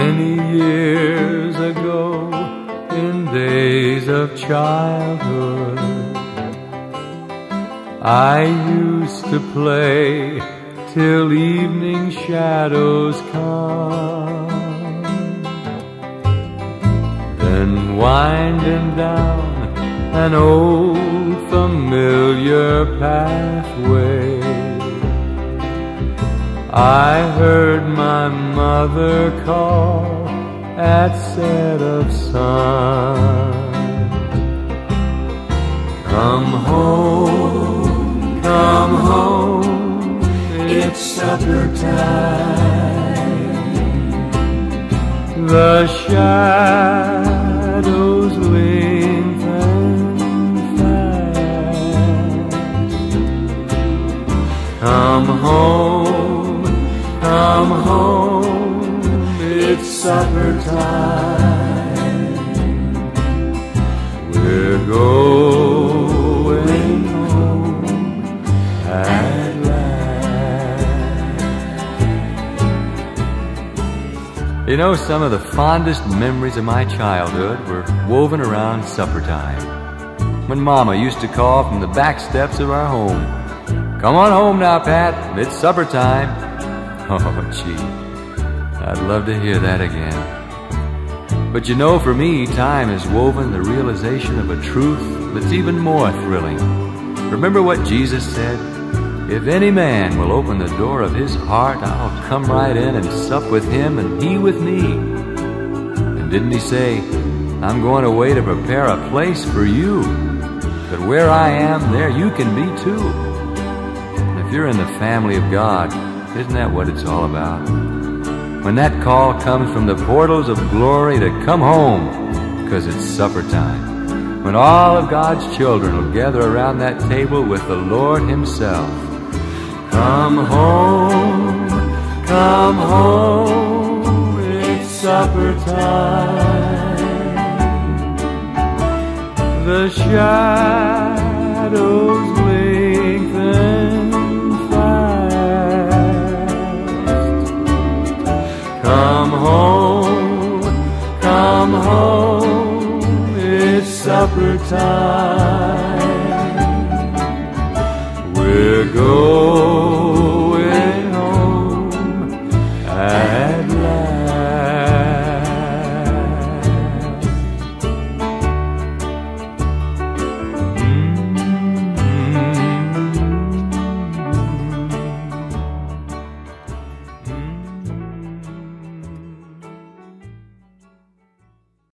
Many years ago, in days of childhood, I used to play till evening shadows come, then winding down an old familiar pathway, I heard my mother call at set of sun. Come home, come home, it's supper time. The shadows lengthen fast. Come home, come home, it's supper time. We're going home at last. You know, some of the fondest memories of my childhood were woven around supper time, when Mama used to call from the back steps of our home, "Come on home now, Pat, it's supper time." Oh, gee, I'd love to hear that again. But you know, for me, time has woven the realization of a truth that's even more thrilling. Remember what Jesus said? If any man will open the door of his heart, I'll come right in and sup with him and he with me. And didn't he say, I'm going away to prepare a place for you, but where I am, there you can be too. And if you're in the family of God, isn't that what it's all about? When that call comes from the portals of glory to come home, because it's supper time, when all of God's children will gather around that table with the Lord himself. come home, it's supper time. The shadows lengthen. Come home, it's supper time. We're going.